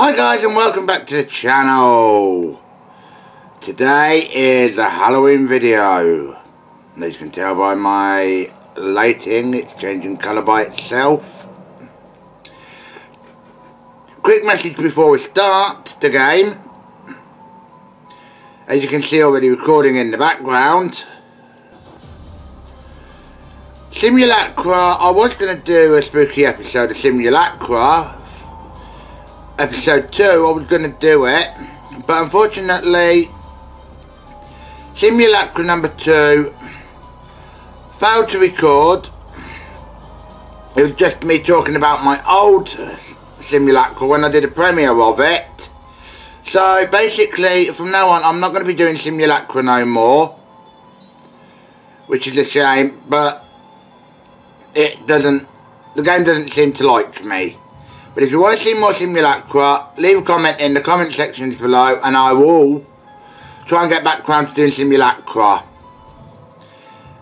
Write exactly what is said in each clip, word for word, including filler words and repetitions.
Hi guys and welcome back to the channel. Today is a Halloween video. Now you can tell by my lighting, it's changing colour by itself. Quick message before we start the game. As you can see, already recording in the background. Simulacra, I was going to do a spooky episode of Simulacra. Episode two, I was going to do it. But unfortunately, Simulacra number two failed to record. It was just me talking about my old Simulacra when I did a premiere of it. So basically, from now on, I'm not going to be doing Simulacra no more. Which is a shame, but it doesn't, the game doesn't seem to like me. But if you want to see more Simulacra, leave a comment in the comment sections below and I will try and get back around to doing Simulacra.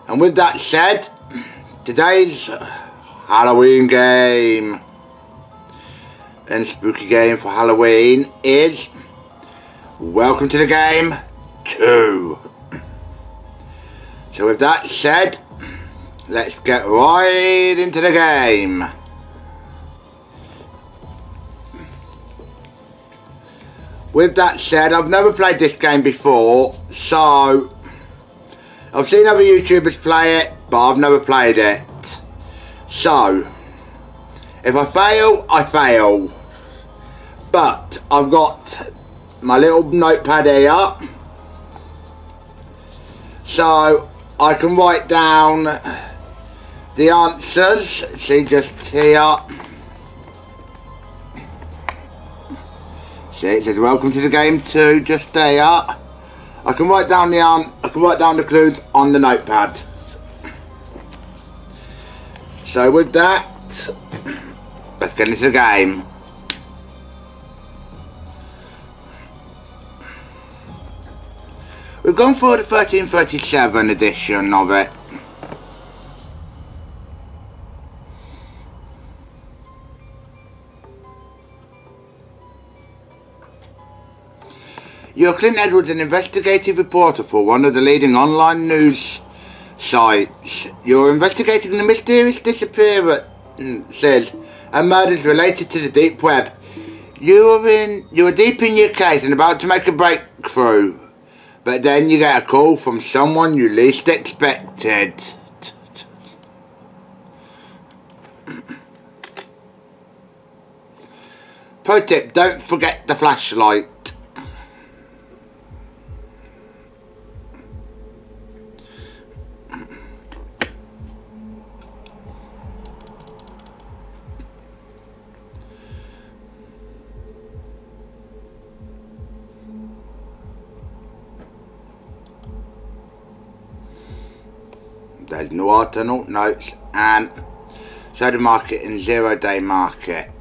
And with that said, today's Halloween game and spooky game for Halloween is Welcome to the Game two. So with that said, let's get right into the game. With that said, I've never played this game before, so I've seen other YouTubers play it, but I've never played it. So, if I fail, I fail. But I've got my little notepad here, so I can write down the answers. See, just here. See, it says Welcome to the Game two, just there. I can write down the um, I can write down the clues on the notepad. So with that, let's get into the game. We've gone for the thirteen thirty-seven edition of it. You're Clint Edwards, an investigative reporter for one of the leading online news sites. You're investigating the mysterious disappearances and murders related to the deep web. You are in, you are deep in your case and about to make a breakthrough, but then you get a call from someone you least expected. Pro tip, don't forget the flashlight. There's no alternal notes and shadow market and zero day market.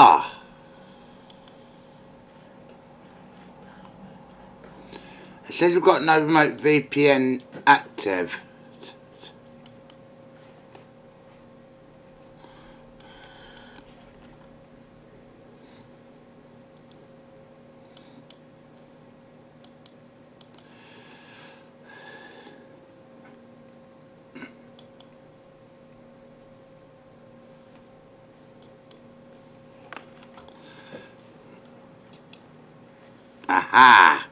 Ah. It says we've got no remote V P N active. Aha!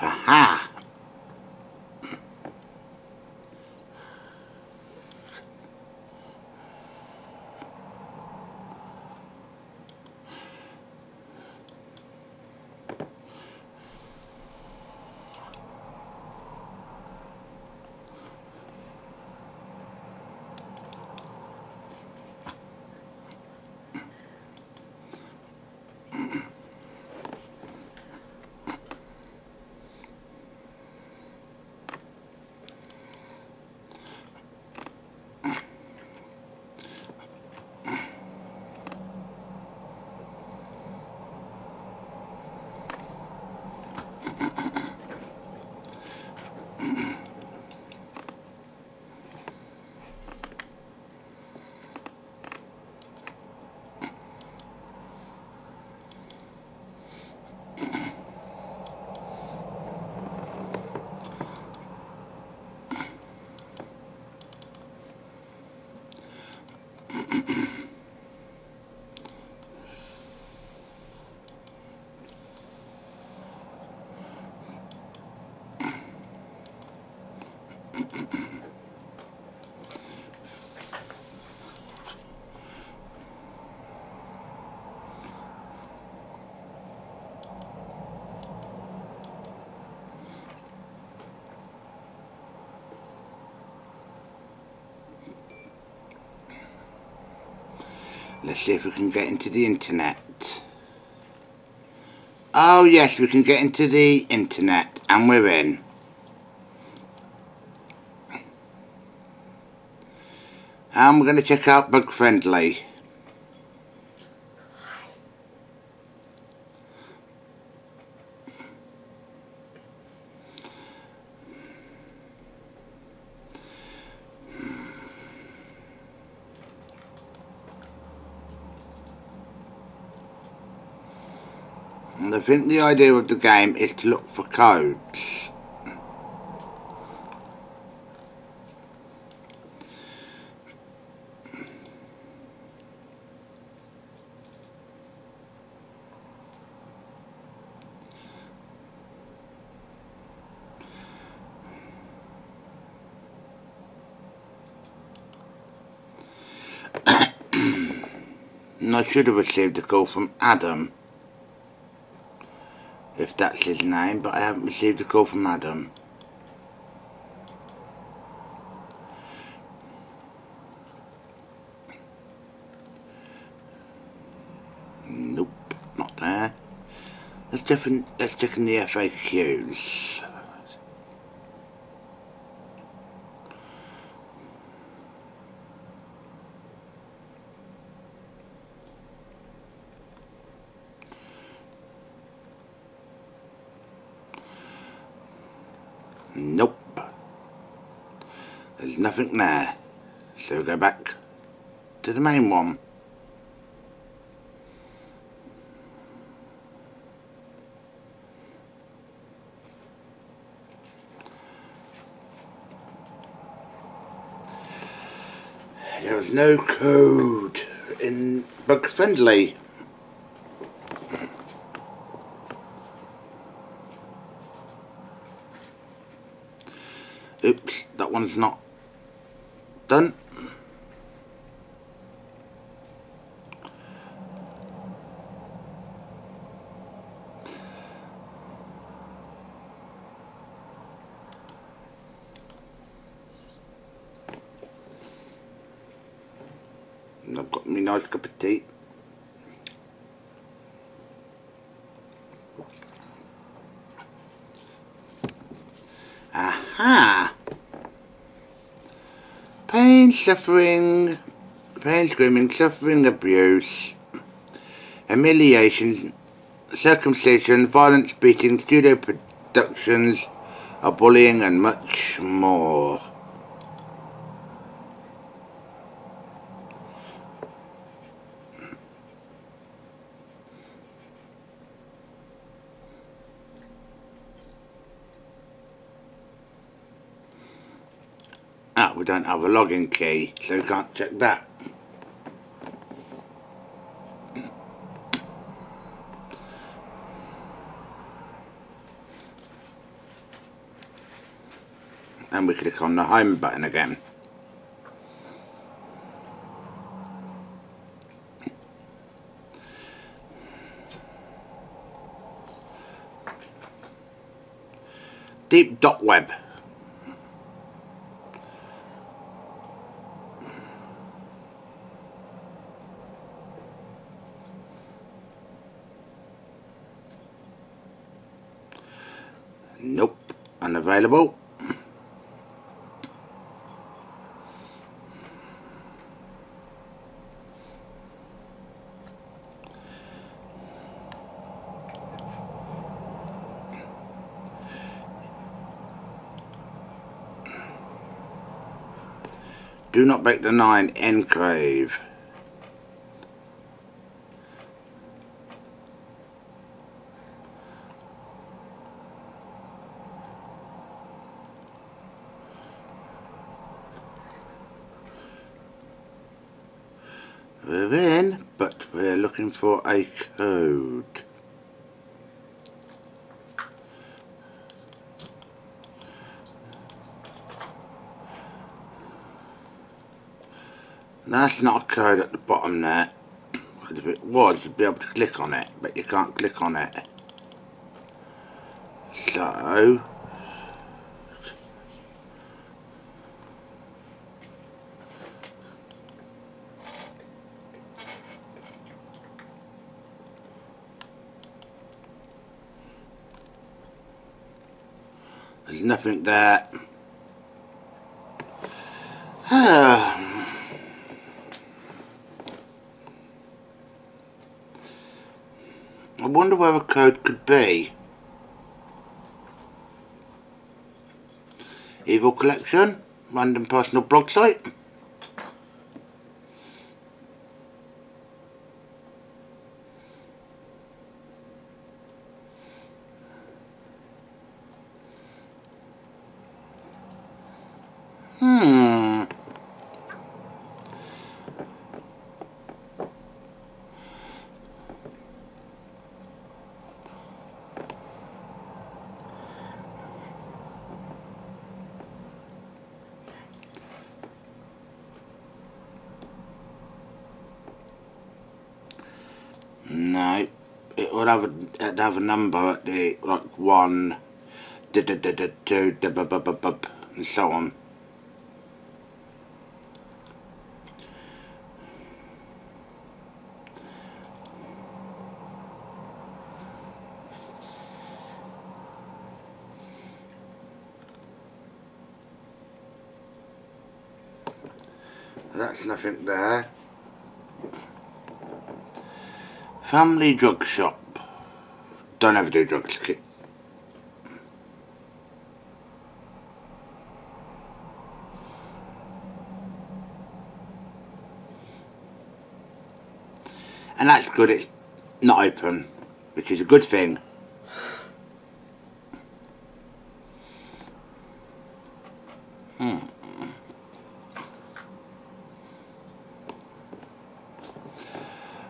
Aha! Let's see if we can get into the internet. Oh yes, we can get into the internet and we're in. And we're going to check out Bug Fendley. And I think the idea of the game is to look for codes. And I should have received a call from Adam, if that's his name, but I haven't received a call from Adam. Nope, not there. Let's check in, let's check in the F A Qs. Nope. There's nothing there. So we'll go back to the main one. There was no code in Buck Fendley. Oops, that one's not done. And I've got me nice cup of tea. Aha! Pain, suffering, pain, screaming, suffering, abuse, humiliation, circumcision, violence, beating, studio productions, bullying and much more. Ah, we don't have a login key, so we can't check that. and we click on the home button again. Deep dot web. Nope, unavailable. Do not break the nine enclave. We're in, but we're looking for a code. That's not a code at the bottom there. If it was, you'd be able to click on it, but you can't click on it. So there's nothing there. I wonder where a code could be. Evil collection, random personal blog site. Hmm. No, it would have a, it'd have a number at the, like, one, da da da da two, da ba ba ba ba, and so on. That's nothing there. Family drug shop. Don't ever do drugs. And that's good, it's not open, which is a good thing. Hmm.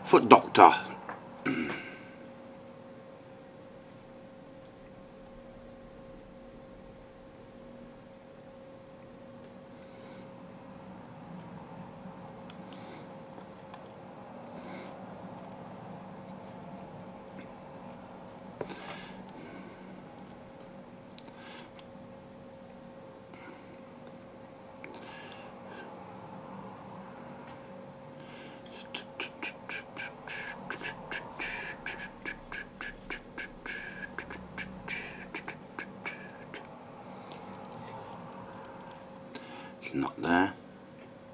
Foot doctor. Not there.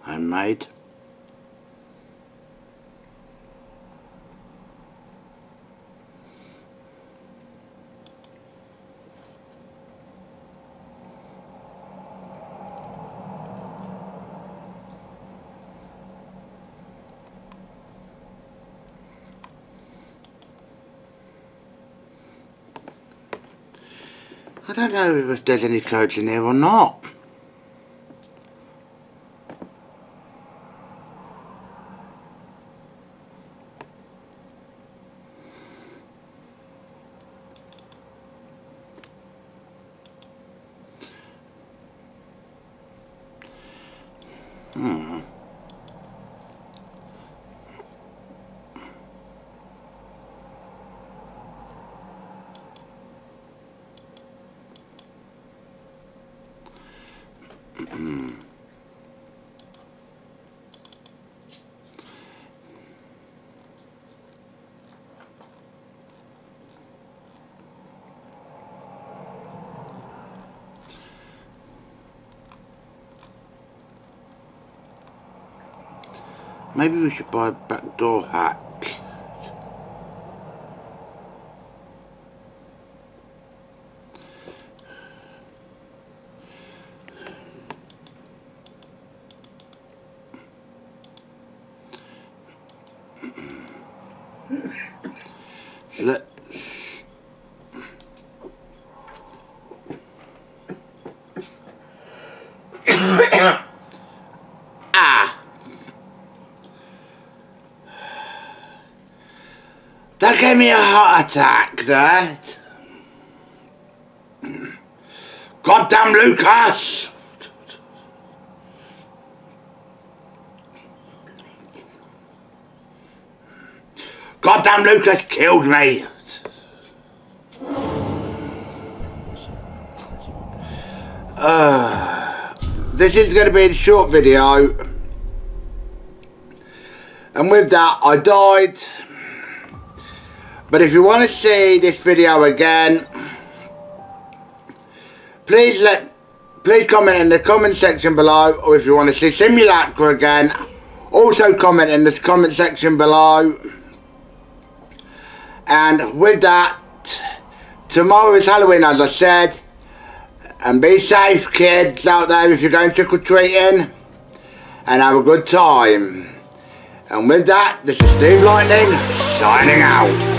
Homemade. I don't know if there's any codes in here or not. Maybe we should buy a backdoor hack. Let's ah, that gave me a heart attack. That goddamn Lucas. Goddamn Lucas killed me! Uh, this is going to be a short video. And with that, I died. But if you want to see this video again, please let, please comment in the comment section below. Or if you want to see Simulacra again, also comment in the comment section below. And with that, tomorrow is Halloween, as I said. And be safe, kids out there, if you're going trick-or-treating. And have a good time. And with that, this is Steve Lightning, signing out.